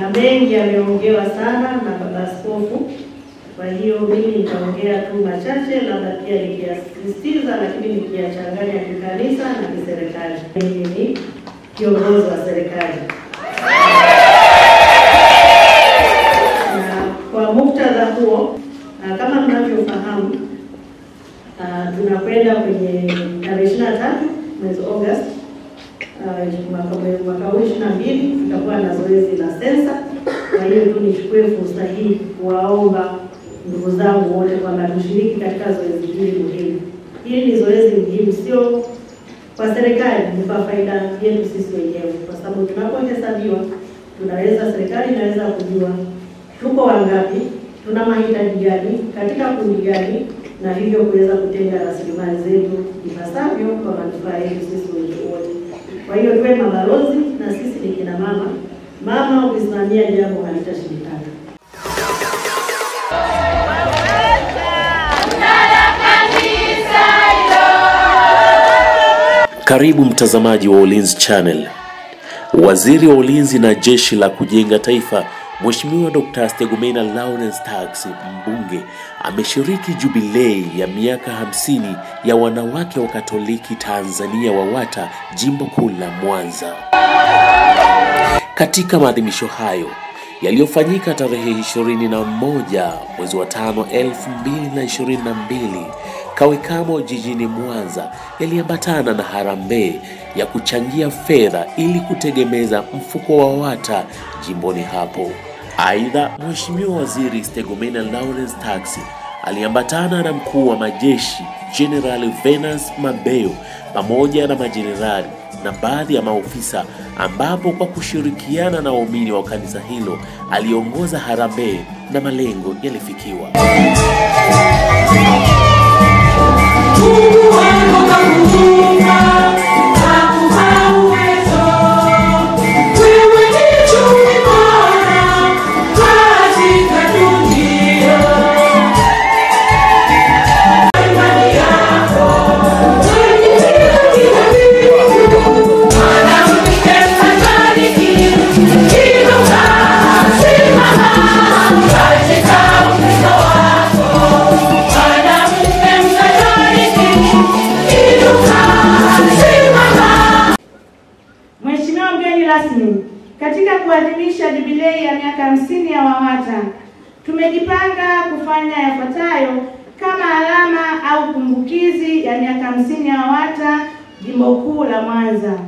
na mengi yameongewa sana na Baba Askofu. Kwa hiyo mimi nitaongea tu machache, labda pia nikiyasisitiza, lakini nikiyachanganya kikanisa na kiserikali. Mimi ni kiongozi wa serikali. Na kwa muktadha huo, kama mnavyofahamu, tunakwenda kwenye tarehe 23 mwezi Agosti mwaka 2022 tutakuwa na zoezi la sensa. Kwa hiyo nichukue fursa hii kuwaomba ndugu zangu wote kwamba tushiriki katika zoezi hili muhimu. Hili ni zoezi muhimu sio kwa serikali, ni kwa faida yetu sisi wenyewe, kwa sababu tunapohesabiwa tunaweza, serikali inaweza kujua tuko wangapi, tuna mahitaji gani, katika kundi gani, na hivyo kuweza kutenga rasilimali zetu ipasavyo kwa manufaa yetu sisi wote. Kwa hiyo tuwe mabalozi na sisi ni kina mama. Mama ukisimamia jambo halitashindikana. Karibu mtazamaji wa Ulinzi Channel. Waziri wa Ulinzi na Jeshi la Kujenga Taifa Mheshimiwa Dr. Stergomena Lawrence Tax, mbunge, ameshiriki jubilei ya miaka 50 ya wanawake wa Katoliki Tanzania WAWATA Jimbo Kuu la Mwanza. Katika maadhimisho hayo yaliyofanyika tarehe 21 mwezi wa 5 2022 Kawekamo jijini Mwanza, yaliambatana na harambee ya kuchangia fedha ili kutegemeza mfuko wa WAWATA jimboni hapo. Aidha, Mheshimiwa Waziri Stergomena Lawrence Tax aliambatana na mkuu wa majeshi General Venance Mabeyo pamoja na majenerali na baadhi ya maofisa, ambapo kwa kushirikiana na waumini wa kanisa hilo aliongoza harambee na malengo yalifikiwa. Katika kuadhimisha jubilei ya miaka 50 ya WAWATA, tumejipanga kufanya yafuatayo kama alama au kumbukizi ya miaka 50 ya WAWATA Jimbo Kuu la Mwanza.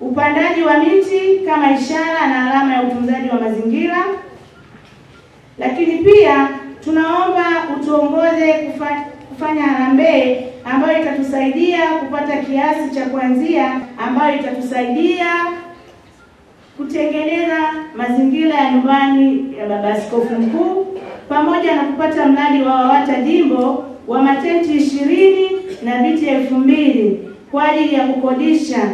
Upandaji wa miti kama ishara na alama ya utunzaji wa mazingira. Lakini pia tunaomba utuongoze kufanya harambee ambayo itatusaidia kupata kiasi cha kuanzia ambayo itatusaidia kutengeneza mazingira ya nyumbani ya Baba Askofu Mkuu, pamoja na kupata mradi wa WAWATA Jimbo wa matenti 20 na viti 2000 kwa ajili ya kukodisha.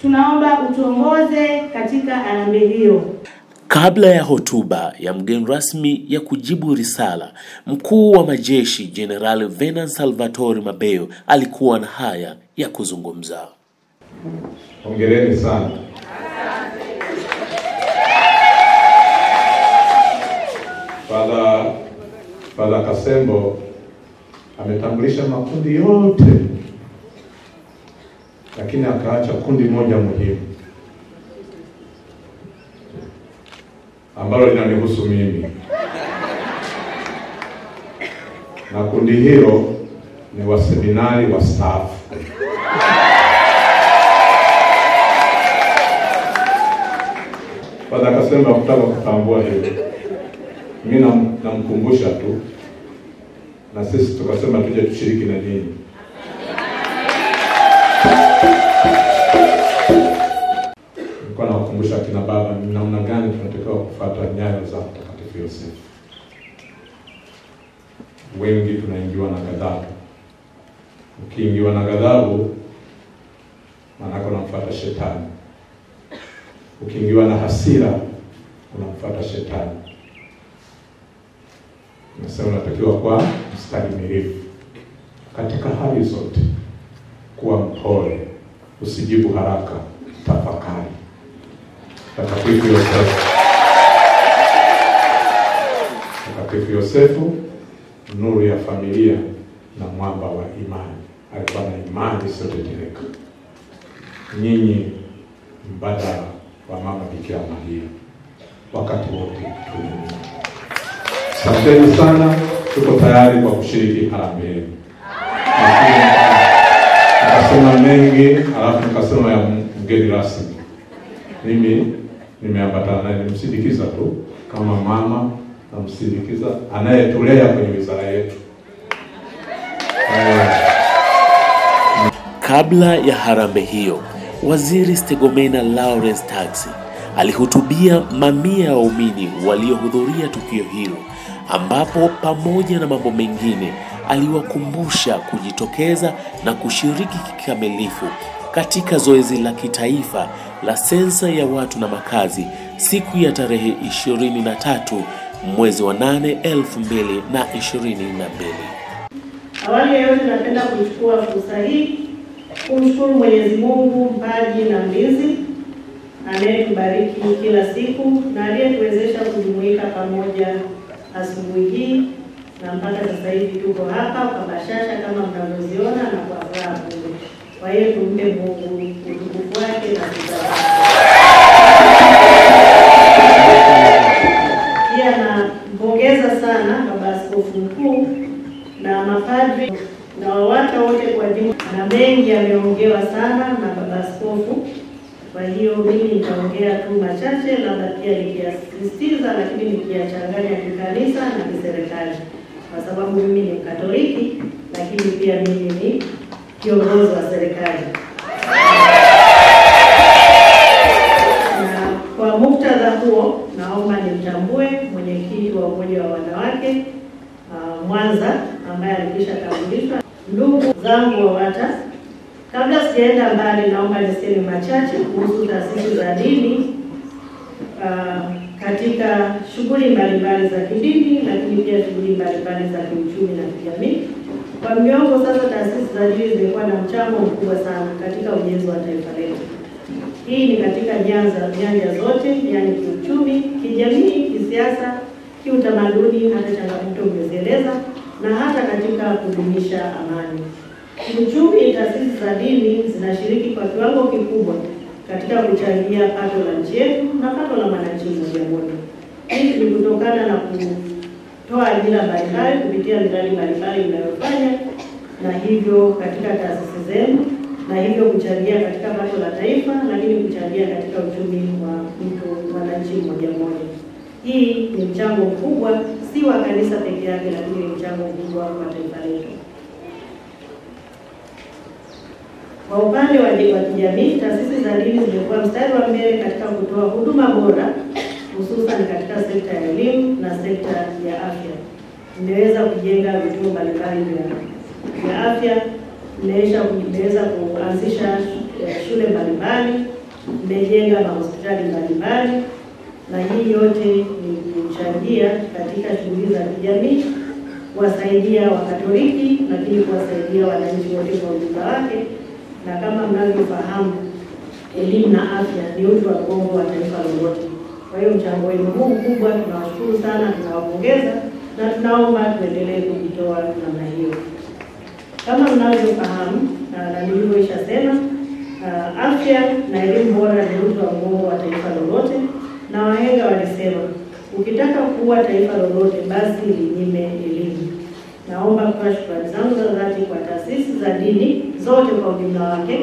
Tunaomba utuongoze katika harambee hiyo. Kabla ya hotuba ya mgeni rasmi ya kujibu risala, mkuu wa majeshi General Venance Salvatore Mabeyo alikuwa na haya ya kuzungumza. Hongereni sana. Father Kasembo ametambulisha makundi yote, lakini akaacha kundi moja muhimu ambalo linanihusu mimi. Na kundi hilo ni waseminari wastaafu. Baada akasema kutaka kutambua hilo, mimi namkumbusha tu, na sisi tukasema tuje tushiriki na dini. Kumbusha kina baba ni namna gani tunatakiwa kufuata nyayo za Mtakatifu Yosefu. Wengi tunaingiwa na ghadhabu. Ukiingiwa na ghadhabu maana unamfuata shetani. Ukiingiwa na hasira unamfuata shetani. Nasema unatakiwa kwa mstahimilivu katika hali zote, kuwa mpole, usijibu haraka, tafakari. Takatifu Yosefu, nuru ya familia na mwamba wa imani. Alikuwa na imani isiyotetereka. Nyinyi mbadala wa mama Bikira Maria wakati wote tulimu. Asanteni sana, tuko tayari kwa kushiriki harambee. Nikasema mengi, alafu nikasema ya mgeni rasmi. Mimi nimeambatana naye, nimsindikiza tu kama mama, namsindikiza anayetulea kwenye wizara yetu. Kabla ya harambee hiyo, Waziri Stergomena Lawrence Tax alihutubia mamia ya waumini waliohudhuria tukio hilo, ambapo pamoja na mambo mengine aliwakumbusha kujitokeza na kushiriki kikamilifu katika zoezi la kitaifa la sensa ya watu na makazi siku ya tarehe 23 mwezi wa 8 2022. Awali ya yote napenda kuchukua fursa hii kumshukuru Mwenyezi Mungu mpaji na mlinzi anayetubariki kila siku na aliyetuwezesha kujumuika pamoja asubuhi hii na mpaka sasa hivi tuko hapa kwa bashasha kama mnavyoziona na kwa furaha. Kwa hiyo tumpe Mungu utukufu wake na sifa. Pia nampongeza sana Baba Askofu Mkuu na mapadri na WAWATA wote kwa jumla, na mengi yameongewa sana na Baba Askofu. Kwa hiyo mimi nitaongea tu machache, labda pia nikiasisitiza, lakini nikiachanganya kanisa na serikali, kwa sababu mimi ni Katoliki lakini pia mimi ni kiongozi wa serikali. Na kwa muktadha huo, naomba nimtambue mwenyekiti wa Umoja wa Wanawake Mwanza ambaye alikisha kamilishwa. Ndugu zangu WAWATA, kabla sijaenda mbali naomba niseme machache kuhusu taasisi za dini katika shughuli mbalimbali za kidini, lakini pia shughuli mbalimbali za kiuchumi na kijamii. Kwa miongo sasa taasisi za dini zimekuwa na mchango mkubwa sana katika ujenzi wa taifa letu. Hii ni katika nyanja zote, yani kiuchumi, kijamii, kisiasa, kiutamaduni, hata changamoto mmezieleza, na hata katika kudumisha amani. Kiuchumi, taasisi za dini zinashiriki kwa kiwango kikubwa katika kuchangia pato la nchi yetu na pato la wananchi wa jamhuri. Hii ni kutokana na kutoa ajira mbalimbali kupitia miradi mbalimbali inayofanya na hivyo katika taasisi zenu, na hivyo kuchangia katika pato la taifa, lakini kuchangia katika uchumi wa mtu wananchi wa jamhuri. Hii ni mchango mkubwa si wa kanisa pekee yake, lakini ni mchango mkubwa wa taifa letu. Kwa upande wa kijamii, taasisi za dini zimekuwa mstari wa mbele katika kutoa huduma bora, hususan katika sekta ya elimu na sekta ya afya. Imeweza kujenga vituo mbalimbali vya afya, imeweza kuanzisha shule mbalimbali, imejenga mahospitali mbalimbali, na hii yote ni kuchangia katika shughuli za kijamii, kuwasaidia Wakatoliki, lakini kuwasaidia wananchi wote kwa ujumla wake. Na kama mnavyofahamu, elimu na afya ni uti wa mgongo wa taifa lolote. Kwa hiyo mchango wenu huu mkubwa tunawashukuru sana, tunawapongeza na tunaomba tuendelee kujitoa namna hiyo. Kama mnavyofahamu na nilivyoisha sema, afya na elimu bora ni uti wa mgongo wa taifa lolote, na wahenga walisema ukitaka kuwa taifa lolote basi linyime elimu. Naomba kwa shukrani zangu za dhati kwa taasisi za dini zote kwa ujumla wake,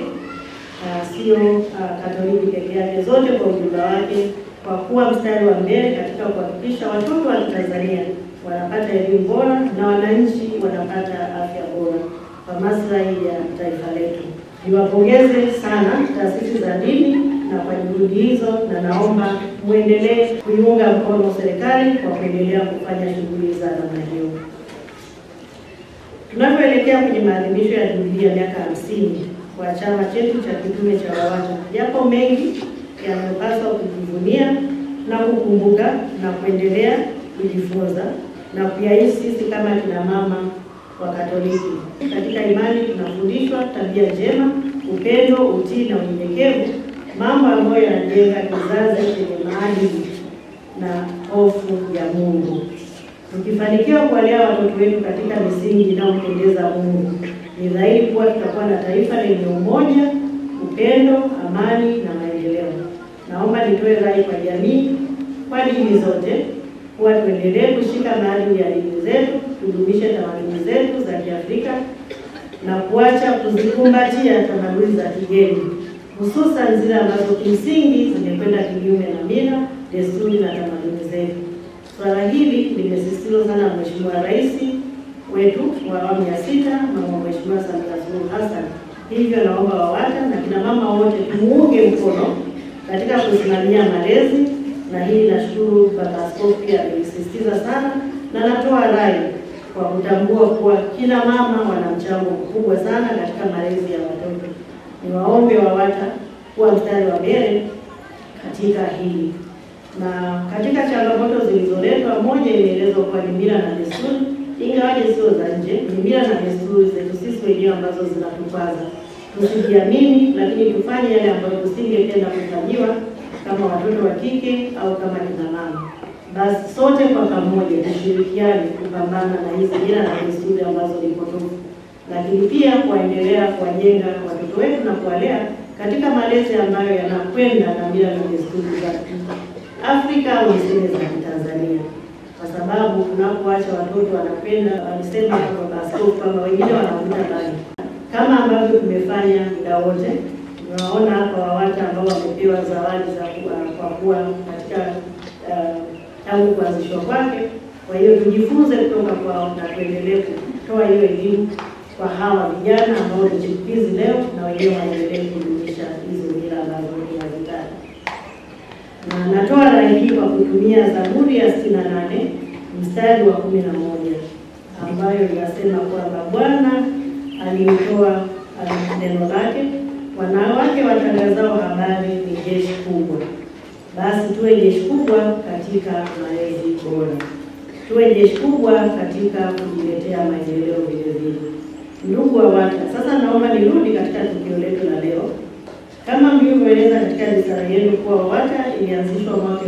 sio Katoliki pekee yake, zote kwa ujumla wake, kwa kuwa mstari wa mbele katika kuhakikisha watoto wa Tanzania wanapata elimu bora na wananchi wanapata afya bora kwa maslahi ya taifa letu. Niwapongeze sana taasisi za dini na kwa juhudi hizo, na naomba muendelee kuiunga mkono serikali kwa kuendelea kufanya shughuli za namna hiyo. Tunapoelekea kwenye maadhimisho ya Jubilei ya miaka 50 kwa chama chetu cha kitume cha WAWATA, yapo mengi yanayopaswa kujivunia na kukumbuka na kuendelea kujifunza na kuyaishi sisi kama kina mama wa Katoliki. Katika imani tunafundishwa tabia njema, upendo, utii na unyenyekevu, mambo ambayo yanajenga kizazi chenye maadili na hofu ya Mungu. Tukifanikiwa kuwalea watoto wetu katika misingi inayompendeza Mungu, ni dhahiri kuwa tutakuwa na taifa lenye umoja, upendo, amani na maendeleo. Naomba nitoe rai kwa jamii, kwa dini zote, kuwa tuendelee kushika maadili ya dini zetu, tudumishe tamaduni zetu za Kiafrika na kuacha kuzikumbatia tamaduni za kigeni, hususan zile ambazo kimsingi zimekwenda kinyume na mila, desturi na tamaduni zetu. Swala hili limesisitizwa sana na Mheshimiwa Rais wetu wa awamu ya 6 na Mheshimiwa Samia Suluhu Hassan. Hivyo naomba WAWATA na kina mama wote tumuunge mkono katika kusimamia malezi, na hii nashukuru Baba Askofu alisisitiza sana, na natoa rai kwa kutambua kuwa kila mama wana mchango mkubwa sana katika malezi ya watoto. Niwaombe WAWATA kuwa mstari wa mbele katika hili. Na katika changamoto zilizoletwa, moja imeelezwa kwa mila na desturi, ingawa sio za nje, mila na desturi zetu sisi wenyewe ambazo zinatupaza. Tusijiamini, lakini tufanye yale ambayo tusingependa kufanyiwa kama watoto wa kike au kama kina mama. Basi sote kwa pamoja tushirikiane kupambana na hizi mila na desturi ambazo ni potofu, lakini pia kuendelea kuwajenga watoto wetu na kuwalea katika malezi ambayo yanakwenda na mila na desturi za Afrika au zile za Tanzania, kwa sababu tunapoacha watoto wanapenda, wanasema kwa Askofu kwamba wengine wanavuta bali, kama ambavyo tumefanya muda wote. Tunaona hapa WAWATA ambao wamepewa zawadi za kwa kuwa katika tangu kuanzishwa kwake. Kwa hiyo tujifunze kutoka kwao na tuendelee kutoa hiyo elimu kwa hawa vijana ambao ni chipukizi leo, na wenyewe waendelee kudumisha hizo mila ambazo ni hazitaki. Na natoa rai hii kwa kutumia Zaburi ya 68 mstari wa 11 ambayo inasema kwamba Bwana alimtoa neno lake, wanawake watangazao habari ni jeshi kubwa. Basi tuwe jeshi kubwa katika malezi bora, tuwe jeshi kubwa katika kujiletea maendeleo vilevile. Ndugu WAWATA, sasa naomba nirudi katika tukio letu la leo. Kama mlivyoeleza katika risala yenu kuwa WAWATA ilianzishwa mwaka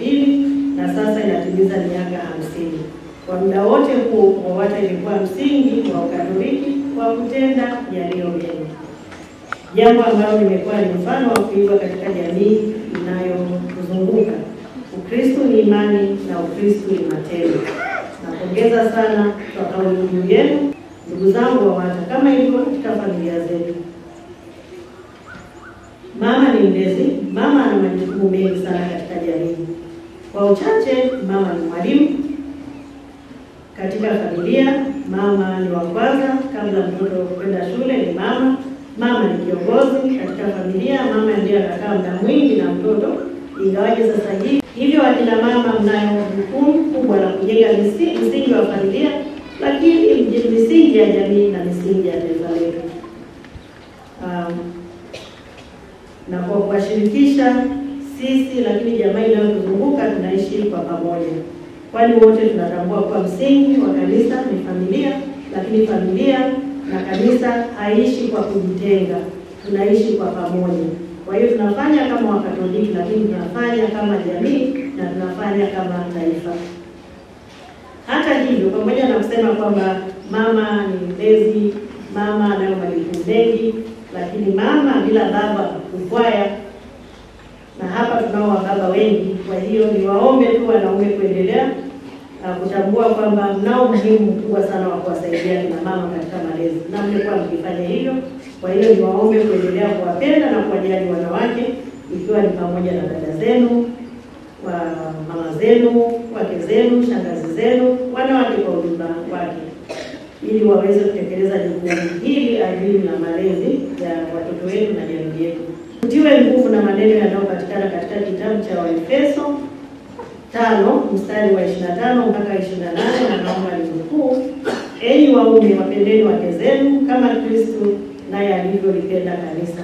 1972 na sasa inatimiza miaka 50. Kwa muda wote huo WAWATA ilikuwa msingi wa Ukatoliki kwa kutenda yaliyo mema, jambo ambalo limekuwa ni mfano wa kuigwa katika jamii inayotuzunguka. Ukristo ni imani na Ukristo ni matendo. Napongeza sana kwa kauli yenu ndugu zangu WAWATA. Kama ilivyo katika familia zetu, mama ni mlezi, mama ana majukumu mengi sana katika jamii. Kwa uchache, mama ni mwalimu katika familia, mama ni wa kwanza kabla mtoto kwenda shule, ni mama. Mama ni kiongozi katika familia, mama ndiye anakaa muda mwingi na mtoto, ingawaje sasa hivi. Hivyo wakina mama mnayo jukumu kubwa la kujenga misingi wa familia, lakini misingi ya jamii na misingi ya taifa letu. Na kwa kuwashirikisha sisi lakini jamii inayotuzunguka, tunaishi kwa pamoja, kwani wote tunatambua kwa msingi wa kanisa ni familia, lakini familia na kanisa haishi kwa kujitenga, tunaishi kwa pamoja. Kwa hiyo tunafanya kama Wakatoliki, lakini tunafanya kama jamii na tunafanya kama taifa. Hata hivyo, pamoja na kusema kwamba mama ni mlezi, mama anayo majukumu mengi, lakini mama bila baba kukwaya, na hapa tunao baba wengi. Kwa hiyo ni waombe tu wanaume kuendelea na kutambua kwamba mnao umuhimu mkubwa sana wa kuwasaidia kina mama katika malezi, na mmekuwa mkifanya hivyo. Kwa hiyo ni waombe kuendelea kuwapenda na kuwajali wanawake, ikiwa ni pamoja na dada zenu, kwa mama zenu, wake zenu, shangazi zenu, wanawake kwa ujumla wake, ili waweze kutekeleza jukumu hili adhimu na malezi ya watoto wetu na jamii yetu. Utiwe nguvu na maneno yanayopatikana katika kitabu cha Waefeso 5 mstari wa 25 mpaka 28, na naomba ninukuu: enyi waume, wapendeni wake zenu kama Kristo naye alivyolipenda kanisa,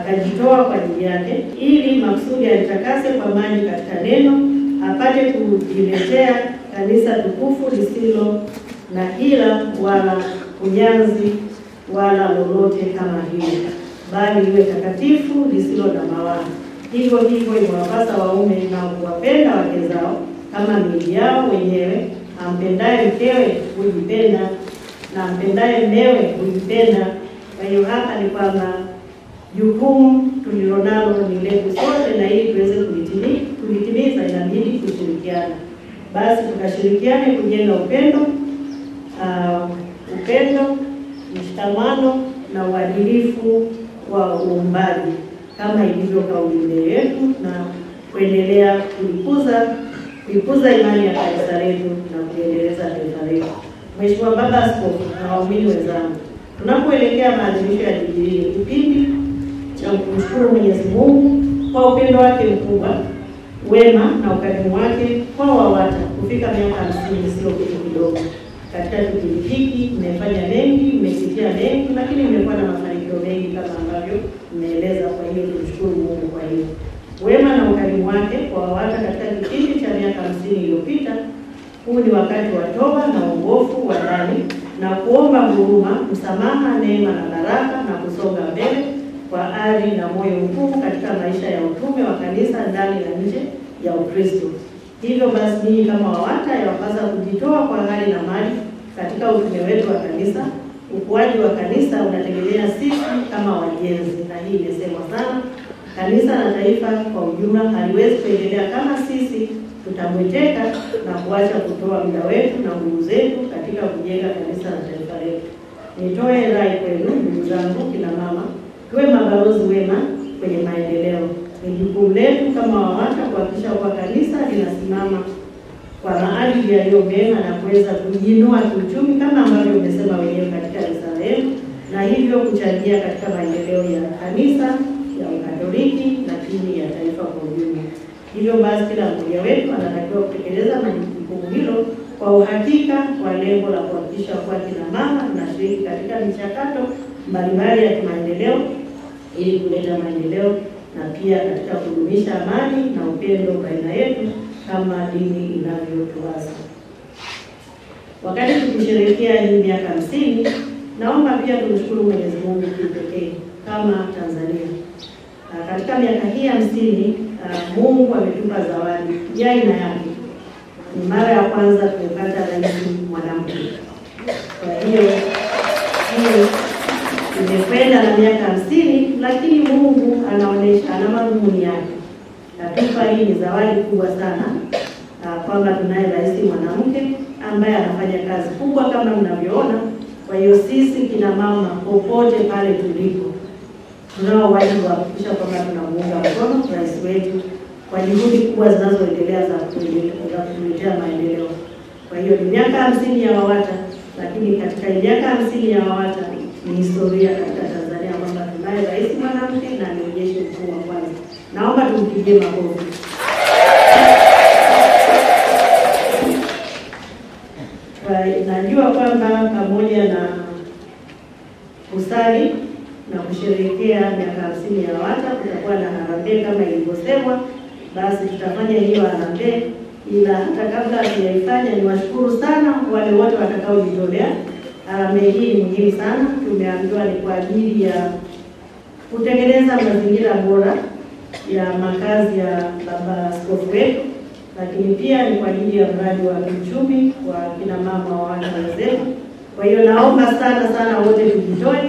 akajitoa kwa ajili yake, ili maksudi alitakase kwa maji katika neno, apate kujiletea kanisa tukufu lisilo na hila wala unyanzi wala lolote kama hili. bali liwe takatifu lisilo na mawaa. Hivyo hivyo imewapasa waume na kuwapenda wake zao kama miili yao wenyewe. Ampendaye mkewe hujipenda na ampendaye mmewe hujipenda. Kwa hiyo hapa ni kwamba jukumu tulilonalo ni letu sote, na ili tuweze kulitimiza inabidi kushirikiana. Basi tukashirikiane kujenga upendo, mshikamano na uadilifu wa uumbaji kama ilivyo kauli mbiu yetu, na kuendelea kuikuza imani ya kanisa letu na kuendeleza taifa letu. Mheshimiwa Baba Askofu na waumini wenzangu, tunapoelekea maadhimisho ya Jubilei, kipindi cha kumshukuru Mwenyezi Mungu kwa upendo wake mkubwa, wema na ukarimu wake kwa WAWATA kufika miaka 50 sio kitu kidogo. Katika kipindi hiki mmefanya mengi, mmesikia mengi, lakini mmekuwa na mafanikio mengi kama ambavyo mmeeleza. Kwa hiyo tunashukuru Mungu kwa hiyo wema na ukarimu wake kwa WAWATA katika kipindi cha miaka 50 iliyopita. Huu ni wakati wa toba na uongofu wa ndani na kuomba huruma, msamaha, neema na baraka, na kusonga mbele kwa ari na moyo mkuu katika maisha ya utume wa kanisa ndani na nje ya Ukristo. Hivyo basi ni kama WAWATA yapasa kujitoa kwa hali na mali katika utume wetu wa kanisa. Ukuaji wa kanisa unategemea sisi kama wajenzi, na hii imesemwa sana. Kanisa na taifa kwa ujumla haliwezi kuendelea kama sisi tutabweteka na kuacha kutoa muda wetu na nguvu zetu katika kujenga kanisa na taifa letu. Nitoe rai kwenu ndugu zangu kina mama, tuwe mabalozi wema kwenye maendeleo. Ni jukumu letu kama WAWATA kuhakikisha kwa kanisa linasimama kwa maadili yaliyo mema na kuweza kujiinua kiuchumi kama ambavyo umesema wenyewe katika risala yetu, na hivyo kuchangia katika maendeleo ya kanisa ya Ukatoliki na dini ya taifa kwa ujumla. Hivyo basi kila mmoja wetu anatakiwa kutekeleza majukumu hilo kwa uhakika kwa lengo la kuhakikisha kwa kina mama tunashiriki katika michakato mbalimbali ya maendeleo ili kuleta maendeleo, na pia katika kudumisha amani na upendo baina yetu kama dini inavyotuasa. Wakati tukisherehekea hii miaka 50, naomba pia tumshukuru Mwenyezi Mungu kipekee kama Tanzania. Katika miaka hii 50 Mungu ametupa zawadi ya aina yake. Ni mara ya kwanza tumepata rais mwanamke. Kwa hiyo tumekwenda na miaka 50, lakini Mungu anaonesha ana madhumuni yake. Katifa hii ni zawadi kubwa sana kwamba tunaye rais mwanamke ambaye anafanya kazi kubwa kama mnavyoona. Kwa hiyo sisi kina mama popote pale tulipo tunao wajibu wa kuhakikisha kwamba tunamuunga mkono rais wetu kwa juhudi kubwa zinazoendelea za kutuletea maendeleo. Kwa hiyo ni miaka 50 ya WAWATA, lakini katika miaka 50 ya WAWATA ni historia katika Tanzania kwamba tunaye rais mwanamke na ni jeshi mkuu wa kwanza. Naomba tumpigie makofi. Najua kwamba pamoja na kusali na kusherehekea miaka 50 ya WAWATA kutakuwa na harambee kama ilivyosemwa. Basi tutafanya hiyo harambee, ila hata kabla hatujaifanya niwashukuru sana wale wote watakaojitolea. Harambee hii ni muhimu sana, tumeambiwa ni kwa ajili ya kutengeneza mazingira bora ya makazi ya Baba Askofu wetu, lakini pia ni kwa ajili ya mradi wa kiuchumi wa kina mama wa wazee. Kwa hiyo naomba sana sana wote tujitoe,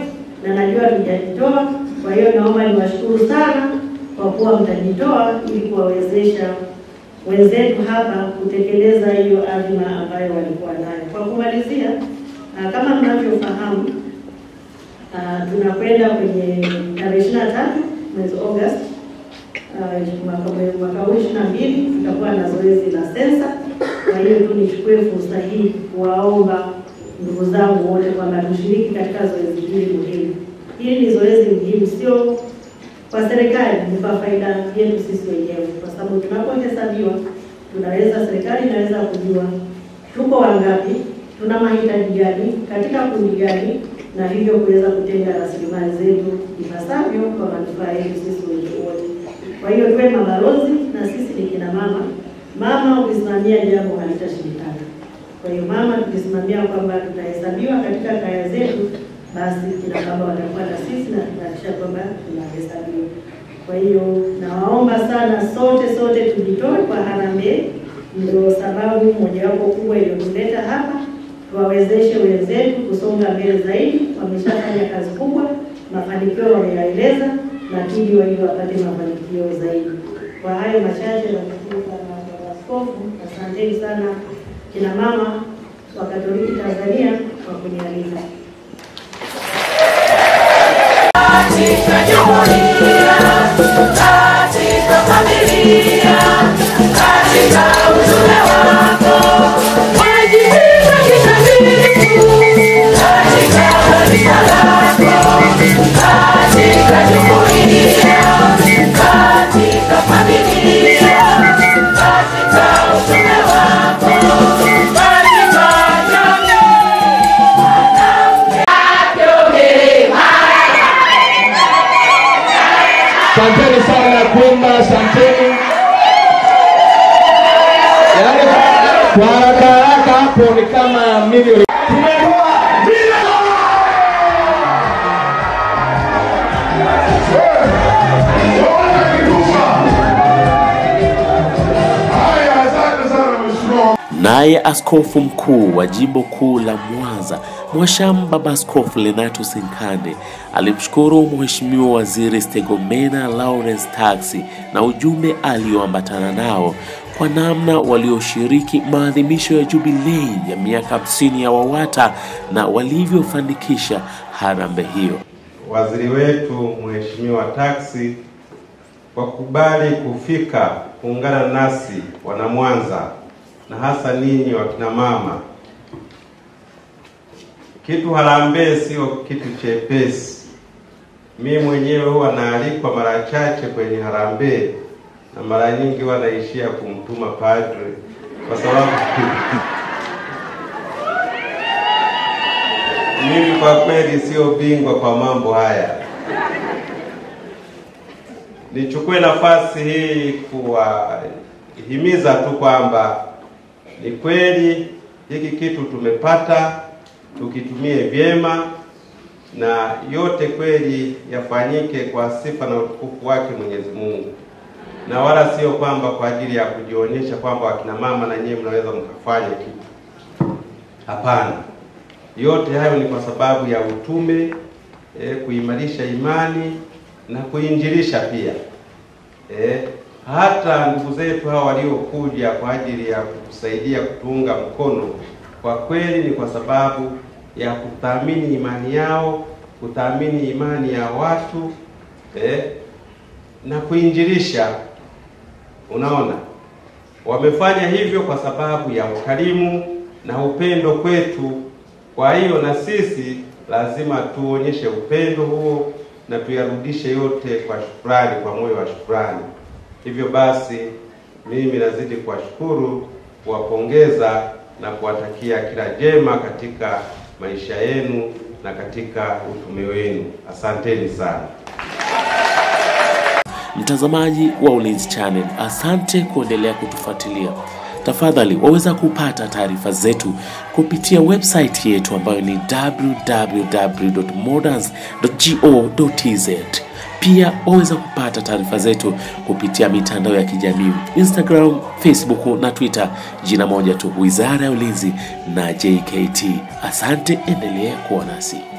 na najua mtajitoa. Kwa hiyo naomba niwashukuru sana kwa kuwa mtajitoa ili kuwawezesha wenzetu hapa kutekeleza hiyo azma ambayo walikuwa nayo. Kwa kumalizia, kama mnavyofahamu, tunakwenda kwenye tarehe 23 mwezi Agosti mwaka 2022 tutakuwa na zoezi la sensa. Kwa hiyo nichukue fursa hii kuwaomba ndugu zangu wote kwamba tushiriki katika zoezi hili muhimu. Hili ni zoezi muhimu sio kwa serikali, ni kwa faida yetu sisi wenyewe, kwa sababu tunapohesabiwa tunaweza, serikali inaweza kujua tuko wangapi, tuna mahitaji gani, katika kundi gani, na hivyo kuweza kutenga rasilimali zetu ipasavyo kwa manufaa yetu sisi wote. Kwa hiyo tuwe mabalozi, na sisi ni kina mama. Mama ukisimamia jambo halitashindikana. Kwa hiyo mama, tukisimamia kwamba tutahesabiwa katika kaya zetu, basi kina baba watakuwa na sisi na kuhakikisha kwamba tunahesabiwa. Kwa hiyo nawaomba sana sote tujitoe kwa harambee, ndio sababu mojawapo kubwa iliyotuleta hapa, tuwawezeshe wenzetu kusonga mbele zaidi. Wameshafanya kazi kubwa, mafanikio wameyaeleza, na kidi wao wapate mafanikio zaidi. Kwa hayo machache na kushukuru sana kwa Askofu. Asanteni sana kina mama wa Katoliki Tanzania kwa kunialika. Katika jumuiya, katika familia, katika utume wako, wajihiza kikamilifu, katika kanisa lako, katika jumuiya, katika familia, katika utume wako. Asanteni sana kuimba, asanteni. Kwa haraka hapo ni kama milioni. Naye Askofu Mkuu wa Jimbo Kuu la Mwanza, Mhashamu Baba Askofu Lenatus Nkande, alimshukuru Mheshimiwa Waziri Stergomena Lawrence Tax na ujumbe alioambatana nao kwa namna walioshiriki maadhimisho ya jubilei ya miaka 50 ya WAWATA na walivyofanikisha harambee hiyo. Waziri wetu Mheshimiwa Tax kwa kubali kufika kuungana nasi wana Mwanza na hasa ninyi wakina mama. Kitu harambee sio kitu chepesi. Mimi mwenyewe huwa naalikwa mara chache kwenye harambee na mara nyingi huwa naishia kumtuma padre kwa sababu mimi kwa kweli sio bingwa kwa mambo haya. Nichukue nafasi hii kuwahimiza tu kwamba ni kweli hiki kitu tumepata, tukitumie vyema, na yote kweli yafanyike kwa sifa na utukufu wake Mwenyezi Mungu. Na wala sio kwamba kwa ajili ya kujionyesha kwamba wakina mama na nyinyi mnaweza mkafanya kitu. Hapana. Yote hayo ni kwa sababu ya utume, kuimarisha imani na kuinjilisha pia. Hata ndugu zetu hao waliokuja kwa ajili ya kutusaidia kutunga mkono, kwa kweli ni kwa sababu ya kuthamini imani yao, kuthamini imani ya watu, na kuinjilisha. Unaona, wamefanya hivyo kwa sababu ya ukarimu na upendo kwetu. Kwa hiyo na sisi lazima tuonyeshe upendo huo na tuyarudishe yote kwa shukrani, kwa moyo wa shukrani. Hivyo basi mimi nazidi kuwashukuru, kuwapongeza na kuwatakia kila jema katika maisha yenu na katika utume wenu. Asanteni sana. Mtazamaji wa Ulinzi Channel, asante kuendelea kutufuatilia. Tafadhali waweza kupata taarifa zetu kupitia website yetu ambayo ni www.moderns.go.tz. Pia waweza kupata taarifa zetu kupitia mitandao ya kijamii, Instagram, Facebook na Twitter, jina moja tu, Wizara ya Ulinzi na JKT. Asante, endelea kuwa nasi.